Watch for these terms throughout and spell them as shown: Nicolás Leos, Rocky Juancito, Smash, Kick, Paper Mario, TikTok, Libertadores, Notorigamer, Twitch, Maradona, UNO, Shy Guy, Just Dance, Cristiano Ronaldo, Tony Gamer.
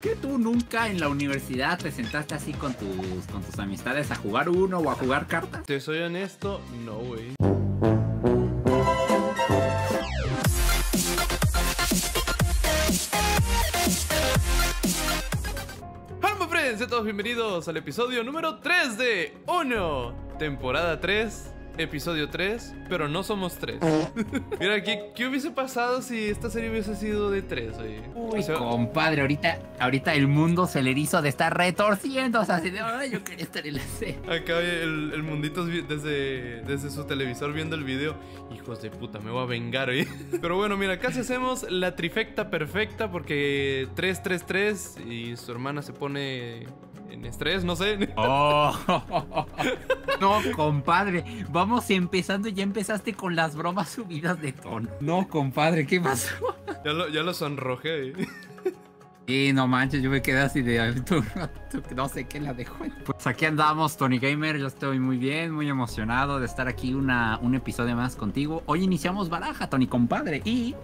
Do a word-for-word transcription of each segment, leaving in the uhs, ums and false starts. ¿Que tú nunca en la universidad te sentaste así con tus, con tus amistades a jugar uno o a jugar cartas? Te soy honesto, no, güey. Hola, friends, todos bienvenidos al episodio número tres de UNO, temporada tres. Episodio tres, pero no somos tres. Mira, ¿qué, ¿qué hubiese pasado si esta serie hubiese sido de tres? Oye? Uy, o sea, compadre, ahorita ahorita el mundo se le hizo de estar retorciendo. O sea, así de, ay, yo quería estar en la serie. Acá el, el mundito desde, desde su televisor viendo el video. Hijos de puta, me voy a vengar, oye. Pero bueno, mira, casi hacemos la trifecta perfecta porque tres tres tres y su hermana se pone en estrés, no sé. Oh, oh, oh, oh. No, compadre, vamos empezando. Ya empezaste con las bromas subidas de tono. No, compadre, ¿qué pasó? Ya lo, ya lo sonrojé. Y no manches, yo me quedé así de... Tú, tú, no sé qué la dejó. Pues aquí andamos, Tony Gamer. Yo estoy muy bien, muy emocionado de estar aquí una, un episodio más contigo. Hoy iniciamos baraja, Tony, compadre. Y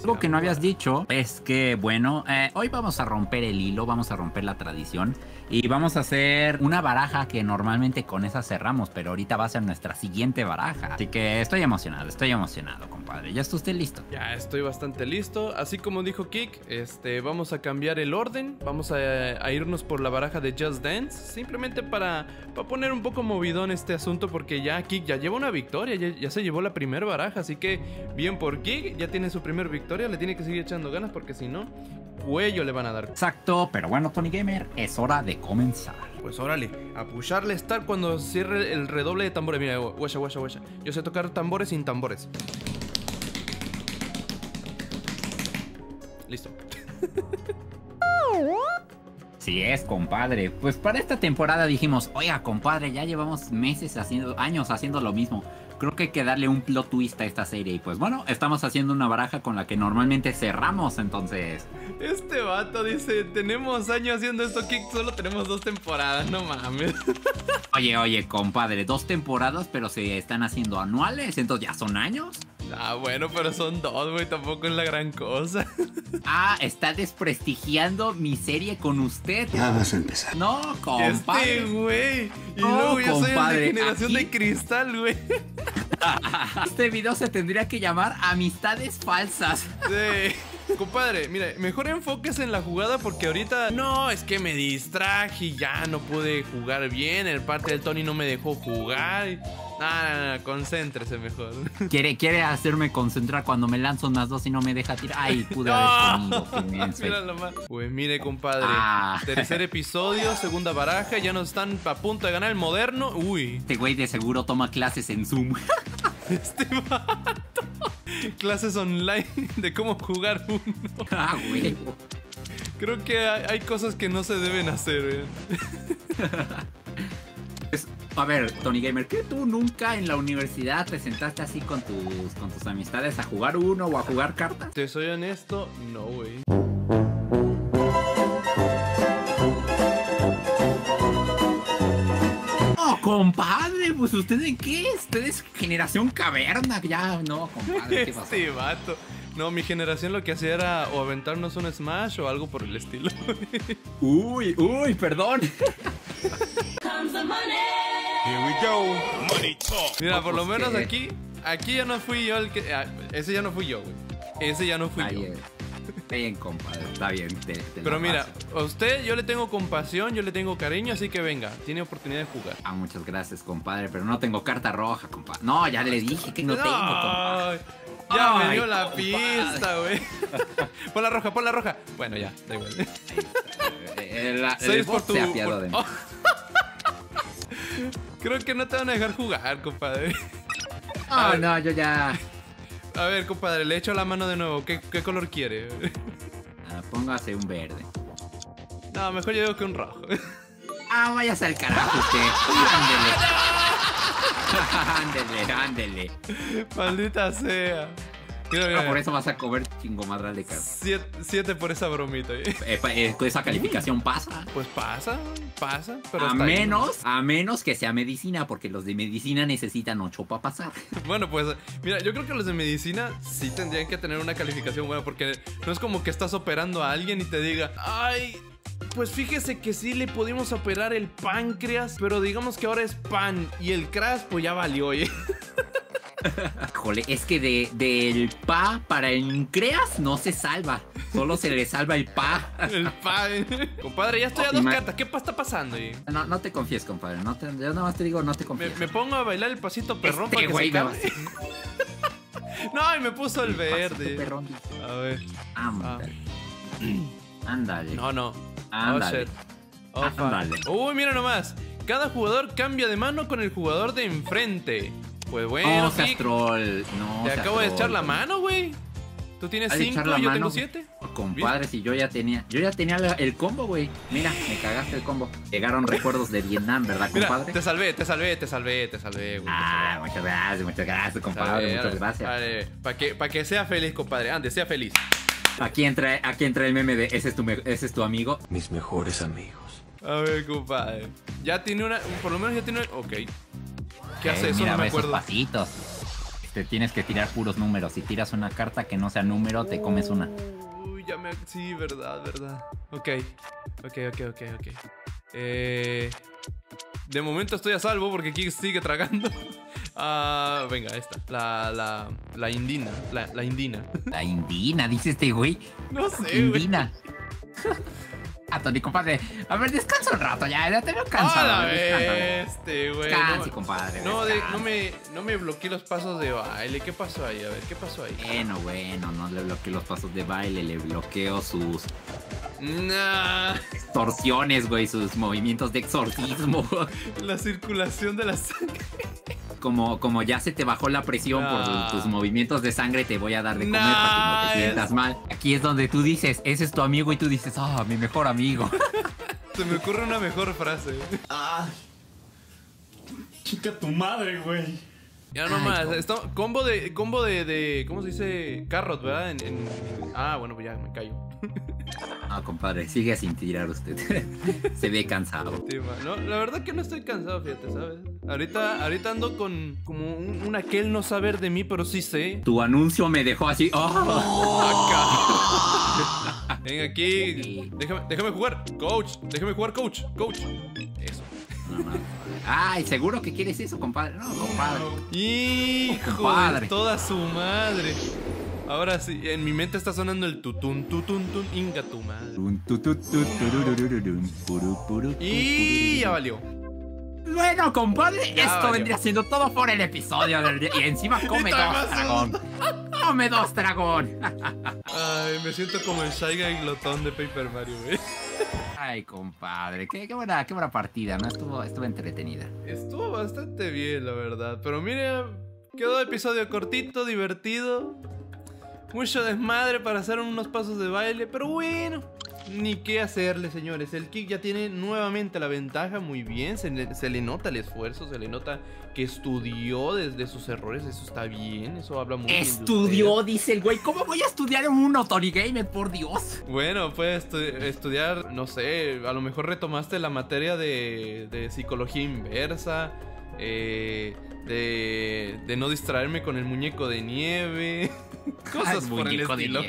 algo que no habías dicho es que, bueno, eh, hoy vamos a romper el hilo, vamos a romper la tradición y vamos a hacer una baraja que normalmente con esa cerramos, pero ahorita va a ser nuestra siguiente baraja. Así que estoy emocionado, estoy emocionado, compadre. ¿Ya está usted listo? Ya estoy bastante listo. Así como dijo Kick, este, vamos a cambiar el orden. Vamos a, a irnos por la baraja de Just Dance, simplemente para, para poner un poco movidón este asunto, porque ya Kick ya lleva una victoria, ya, ya se llevó la primera baraja. Así que bien por Kick, ya tiene su primer victoria. Le tiene que seguir echando ganas porque si no, cuello le van a dar. Exacto, pero bueno, Tony Gamer, es hora de comenzar. Pues órale, apucharle estar cuando cierre el redoble de tambores. Mira, guacha, guacha, guacha. Yo sé tocar tambores sin tambores. Listo. Sí es, compadre. Pues para esta temporada dijimos, oiga, compadre, ya llevamos meses haciendo, años haciendo lo mismo. Creo que hay que darle un plot twist a esta serie. Y pues bueno, estamos haciendo una baraja con la que normalmente cerramos, entonces. Este vato dice, tenemos años haciendo esto, Kick, solo tenemos dos temporadas, no mames. Oye, oye, compadre, dos temporadas, pero se están haciendo anuales, entonces ya son años. Ah, bueno, pero son dos, güey, tampoco es la gran cosa. Ah, está desprestigiando mi serie con usted. Ya vas a empezar. No, compadre. Este, güey. Y no, luego yo compadre, soy el de generación aquí... de cristal, güey. Este video se tendría que llamar Amistades Falsas. Sí. Compadre, mira, mejor enfoques en la jugada porque ahorita... No, es que me distraje y ya no pude jugar bien. El parte del Tony no me dejó jugar. No, no, no, concéntrese mejor. Quiere, quiere hacerme concentrar cuando me lanzo unas dos y no me deja tirar. Ay, pude haber comido. Pues mire, compadre, ah. Tercer episodio, segunda baraja. Ya nos están a punto de ganar el moderno. Uy. Este güey de seguro toma clases en Zoom. Este vato. Clases online de cómo jugar uno. Ah, güey. Creo que hay, hay cosas que no se deben hacer, güey. A ver, Tony Gamer, ¿qué tú nunca en la universidad te sentaste así con tus, con tus amistades a jugar uno o a jugar cartas? Te soy honesto, no, güey. ¡Oh, compadre! Pues ¿usted de qué? Usted es generación caverna. Ya, no, compadre, ¿qué pasó? Este vato. No, mi generación lo que hacía era o aventarnos un Smash o algo por el estilo. Uy, uy, perdón. Here we go. Money talk. Mira, por lo menos aquí, aquí ya no fui yo el que... Ah, ese ya no fui yo, güey. Ese ya no fui yo. Está bien, compadre, está bien. Te, te Pero mira, paso. A usted yo le tengo compasión, yo le tengo cariño, así que venga, tiene oportunidad de jugar. Ah, muchas gracias, compadre, pero no tengo carta roja, compadre. No, ya le dije que no, no tengo, compadre. Ya ay, me dio la compadre. Pista, güey. Pon la roja, pon la roja. Bueno, ya, da igual. Seis por tu... Se ha apiado de mí. Oh. Creo que no te van a dejar jugar, compadre. Ah, oh, no, yo ya. A ver, compadre, le echo la mano de nuevo. ¿Qué, qué color quiere? Ah, póngase un verde. No, mejor yo digo que un rojo. Ah, vayas al carajo usted. Ándele. Ándele, ándele. Maldita sea. No, por eso vas a comer chingomadral de carne. Siete, siete por esa bromita. ¿Eh? ¿Esa calificación pasa? Pues pasa, pasa. Pero a menos, a menos que sea medicina, porque los de medicina necesitan ocho para pasar. Bueno, pues mira, yo creo que los de medicina sí tendrían que tener una calificación buena, porque no es como que estás operando a alguien y te diga, ay, pues fíjese que sí le pudimos operar el páncreas, pero digamos que ahora es pan y el crash pues ya valió, oye. Híjole, es que de, del pa para el creas no se salva. Solo se le salva el pa. El pa, eh. Compadre, ya estoy a dos cartas. ¿Qué pa está pasando ahí? No, no te confíes, compadre. No te, yo nada más te digo, no te confíes. Me, me pongo a bailar el pasito perrón este para que se acabe. No, y me puso el, el verde. Perrón. A ver. Ándale. Ah. Ándale. No, no. Ándale. Oh, ándale. Uy, mira nomás. Cada jugador cambia de mano con el jugador de enfrente. Pues bueno, no, Kick, troll. No, te acabo troll. de echar la mano, güey. Tú tienes cinco y yo mano, tengo siete. Compadre, si yo ya tenía, yo ya tenía el combo, güey. Mira, me cagaste el combo. Llegaron recuerdos de Vietnam, ¿verdad, compadre? Mira, te salvé, te salvé, te salvé, te salvé, güey. Ah, muchas gracias, muchas gracias, compadre, salve, muchas gracias. Vale, para que, pa que sea feliz, compadre. Ande, sea feliz. Aquí entra, aquí entra el meme de ese es tu, ese es tu amigo. Mis mejores amigos. A ver, compadre. Ya tiene una, por lo menos ya tiene una, ok. ¿Qué hace eso? Mira, no me acuerdo. Esos pasitos. Te tienes que tirar puros números. Si tiras una carta que no sea número, te comes una. Uy, ya me... Sí, verdad, verdad. Ok, ok, ok, ok, ok. Eh... De momento estoy a salvo porque Kick sigue tragando. Uh, venga, esta. La, la, la indina. La, la indina. La indina, dice este güey. No sé, indina. Güey. A Tony, compadre. A ver, descansa un rato ya, ya te veo cansado. A la vez, este, güey. Descanse, no, compadre. No, de, no, me, no me bloqueé los pasos de baile. ¿Qué pasó ahí? A ver, ¿qué pasó ahí? Bueno, bueno, no le bloqueé los pasos de baile, le bloqueo sus... Nah. Extorsiones, güey, sus movimientos de exorcismo. La circulación de la sangre. Como, como ya se te bajó la presión nah. por tus movimientos de sangre, te voy a dar de comer nah, para que no te sientas eso. mal. Aquí es donde tú dices, ese es tu amigo, y tú dices, ah, oh, mi mejor amigo. Se me ocurre una mejor frase. Ah, chica tu madre, güey. Ya nomás, esto, combo de, combo de, de, ¿cómo se dice? Carrot, ¿verdad? En, en... Ah, bueno, pues ya me callo. Ah, no, compadre, sigue sin tirar usted. Se ve cansado. Sí, no, la verdad que no estoy cansado, fíjate, ¿sabes? Ahorita, ahorita ando con como un, un aquel no saber de mí, pero sí sé. Tu anuncio me dejó así. ¡Oh! Acá. Ven aquí. Déjame, déjame jugar, coach. Déjame jugar, coach. Coach. Eso. No, no, ay, seguro que quieres eso, compadre. No, compadre. Hijo de toda su madre. Ahora sí, en mi mente está sonando el tutun, tutun, tutun, inga tu madre. Y ya valió. Bueno, compadre, ya esto valió. Vendría siendo todo por el episodio del día. Y encima come y dos, dragón. Come dos, dragón. Ay, me siento como el Shy Guy glotón de Paper Mario, güey. Ay, compadre, qué, qué, buena, qué buena partida, ¿no? Estuvo, estuvo entretenida. Estuvo bastante bien, la verdad. Pero mire, quedó episodio cortito, divertido. Mucho desmadre para hacer unos pasos de baile, pero bueno, ni qué hacerle, señores. El Kick ya tiene nuevamente la ventaja, muy bien, se le, se le nota el esfuerzo, se le nota que estudió desde sus errores, eso está bien, eso habla muy bien de usted. Estudió, dice el güey, ¿cómo voy a estudiar en un Notorigamer, por Dios? Bueno, pues estu estudiar, no sé, a lo mejor retomaste la materia de, de psicología inversa, eh... De, de no distraerme con el muñeco de nieve. Cosas por el estilo.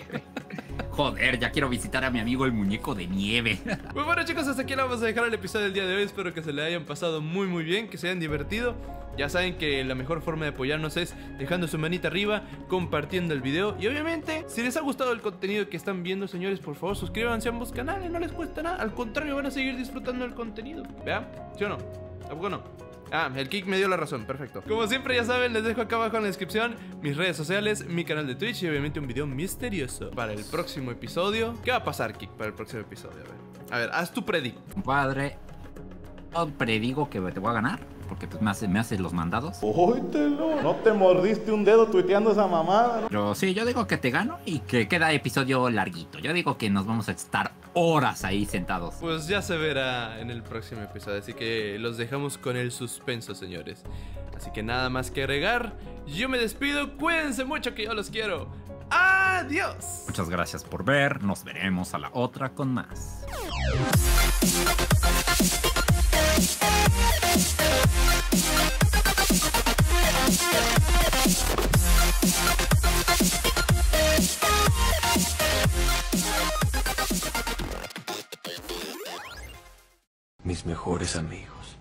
Joder, ya quiero visitar a mi amigo el muñeco de nieve. Muy bueno, chicos, hasta aquí le vamos a dejar el episodio del día de hoy. Espero que se le hayan pasado muy muy bien, que se hayan divertido. Ya saben que la mejor forma de apoyarnos es dejando su manita arriba, compartiendo el video. Y obviamente, si les ha gustado el contenido que están viendo, señores, por favor, suscríbanse a ambos canales. No les cuesta nada, al contrario, van a seguir disfrutando el contenido. ¿Vean? ¿Sí o no? ¿A poco no? Ah, el Kick me dio la razón, perfecto. Como siempre, ya saben, les dejo acá abajo en la descripción mis redes sociales, mi canal de Twitch y obviamente un video misterioso para el próximo episodio. ¿Qué va a pasar, Kick, para el próximo episodio? A ver, a ver, haz tu predic. Compadre, no predigo que te voy a ganar, porque pues me haces me hace los mandados. ¡Óytelo! No te mordiste un dedo tuiteando esa mamada, ¿no? Pero sí, yo digo que te gano y que queda episodio larguito. Yo digo que nos vamos a estar horas ahí sentados. Pues ya se verá en el próximo episodio, así que los dejamos con el suspenso, señores. Así que nada más que agregar. Yo me despido, cuídense mucho que yo los quiero. Adiós. Muchas gracias por ver. Nos veremos a la otra con más. Mis mejores amigos.